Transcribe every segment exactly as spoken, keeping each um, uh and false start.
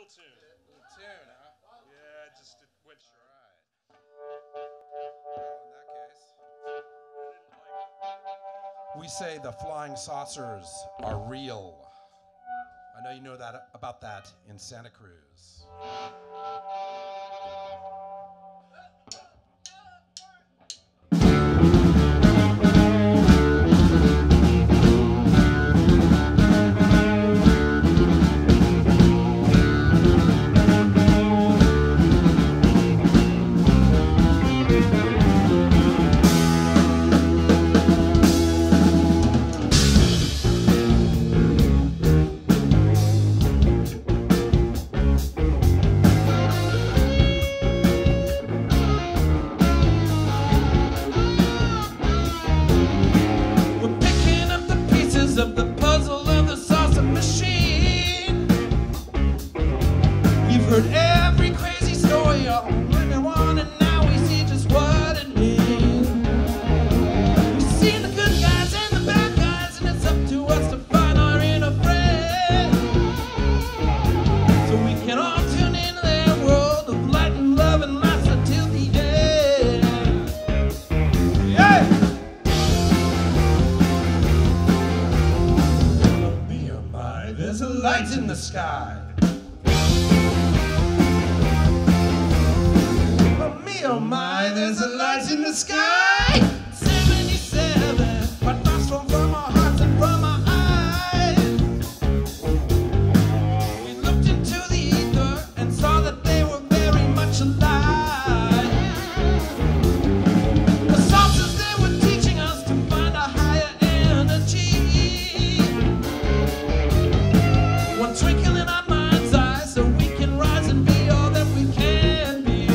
little tune. A little tune, huh? Yeah, just it went short. All right. Well, in that case, I didn't like it. We say the flying saucers are real. I know you know that about that in Santa Cruz. Of the puzzle of the saucer machine. You've heard every crazy story, all everyone, and now we see just what it means. We've seen the good guys and the bad guys, and it's up to us to find our inner friend, so we can all tune into their world of light and love and laughter till the end. Yeah! There's a light in the sky. Oh me, oh my, there's a light in the sky. seventy-seven, what lights from from our hearts and from our eyes. We looked into the ether and saw that they were very much alive. The saucers, they were teaching us to find a higher energy. Twinkle in our mind's eye, so we can rise and be all that we can be.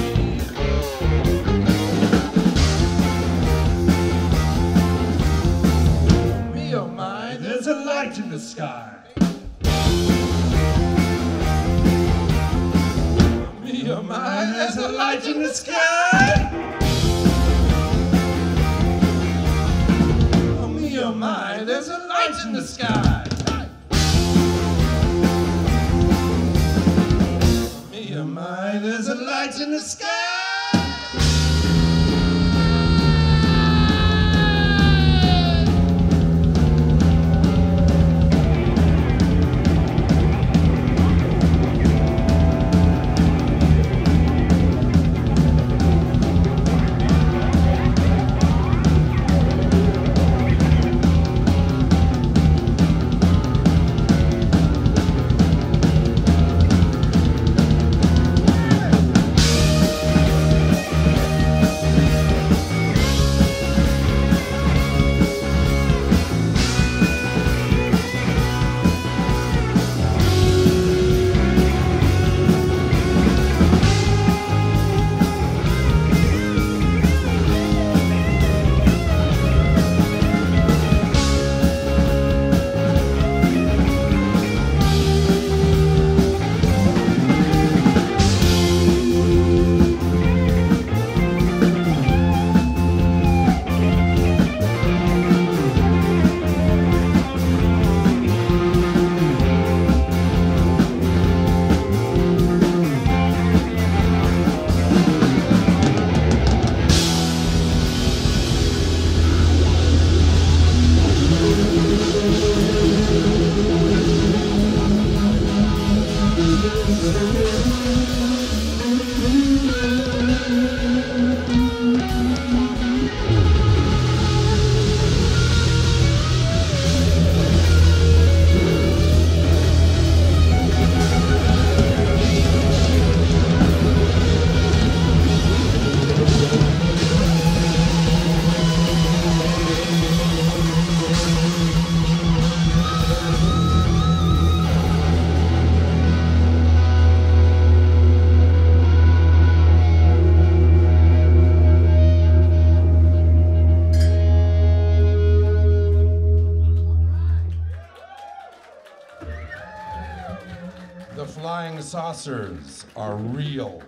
Oh me, oh my, there's a light in the sky. Oh me, oh my, there's a light in the sky. Oh me, oh my, there's a light in the sky. There's a light in the sky. The flying saucers are real.